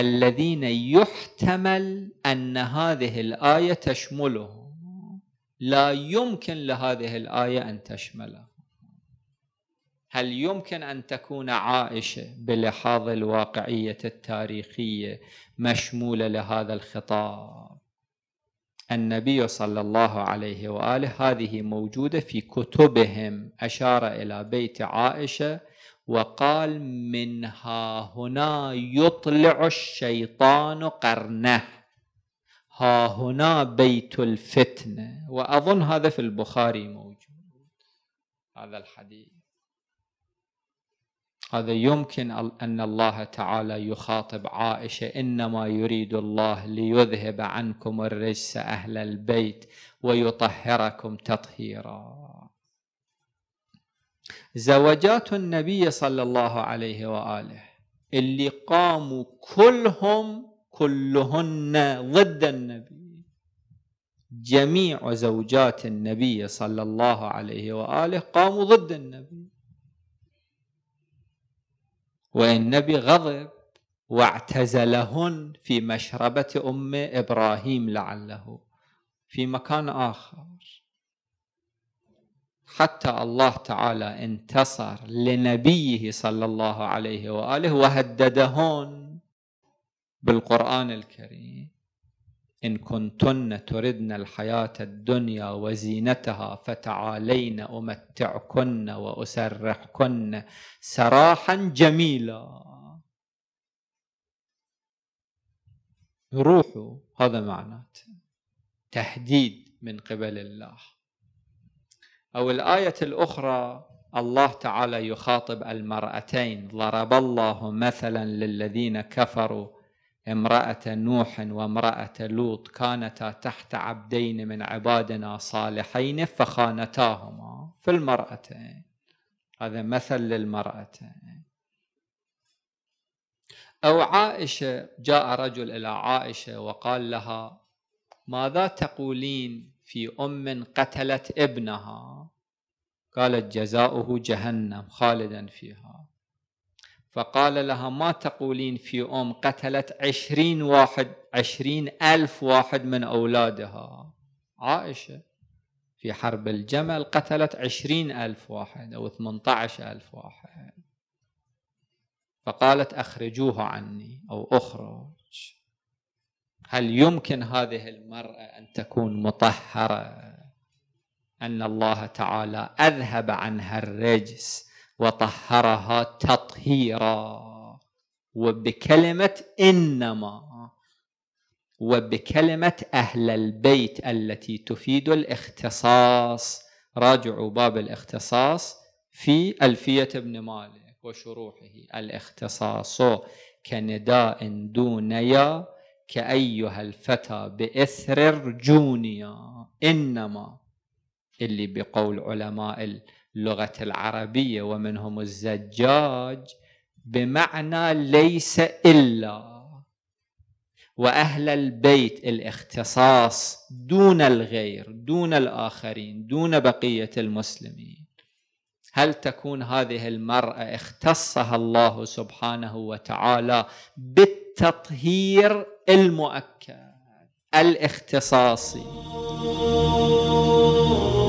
الذين يحتمل أن هذه الآية تشمله، لا يمكن لهذه الآية أن تشمله. هل يمكن أن تكون عائشة بلحاظ الواقعية التاريخية مشمولة لهذا الخطاب؟ النبي صلى الله عليه وآله هذه موجودة في كتبهم، أشار إلى بيت عائشة وقال: من ها هنا يطلع الشيطان قرنه، ها هنا بيت الفتنة. وأظن هذا في البخاري موجود هذا الحديث. هذا يمكن أن الله تعالى يخاطب عائشة: إنما يريد الله ليذهب عنكم الرجس أهل البيت ويطهركم تطهيرا. زوجات النبي صلى الله عليه وآله اللي قاموا كلهن ضد النبي، جميع زوجات النبي صلى الله عليه وآله قاموا ضد النبي، والنبي غضب واعتزلهن في مشربة أم إبراهيم لعله في مكان آخر، حتى الله تعالى انتصر لنبيه صلى الله عليه وآله وهددهن بالقرآن الكريم: إن كنتن تردن الحياة الدنيا وزينتها فتعالين أمتعكن وأسرحكن سراحا جميلا. روحوا، هذا معناته تهديد من قبل الله. أو الآية الأخرى الله تعالى يخاطب المرأتين: ضرب الله مثلا للذين كفروا امرأة نوح وامرأة لوط كانتا تحت عبدين من عبادنا صالحين فخانتاهما. في المرأتين هذا مثل للمرأتين. أو عائشة، جاء رجل إلى عائشة وقال لها: ماذا تقولين في أم قتلت ابنها؟ قالت: جزاؤه جهنم خالدا فيها. فقال لها: ما تقولين في أم قتلت 20,000 واحد من أولادها؟ عائشة في حرب الجمل قتلت 20,000 واحد أو 18,000 واحد، فقالت: أخرجوها عني أو أخرج. هل يمكن هذه المرأة أن تكون مطهرة؟ أن الله تعالى أذهب عنها الرجس وطهرها تطهيرا، وبكلمة إنما، وبكلمة أهل البيت التي تفيد الاختصاص. راجعوا باب الاختصاص في ألفية ابن مالك وشروحه: الاختصاص كنداء دونيا كأيها الفتى بإثر الرجونيا. إنما اللي بقول علماء اللغة العربية ومنهم الزجاج بمعنى ليس إلا، وأهل البيت الاختصاص دون الغير، دون الآخرين، دون بقية المسلمين. هل تكون هذه المرأة اختصها الله سبحانه وتعالى بالتطهير المؤكد الاختصاصي؟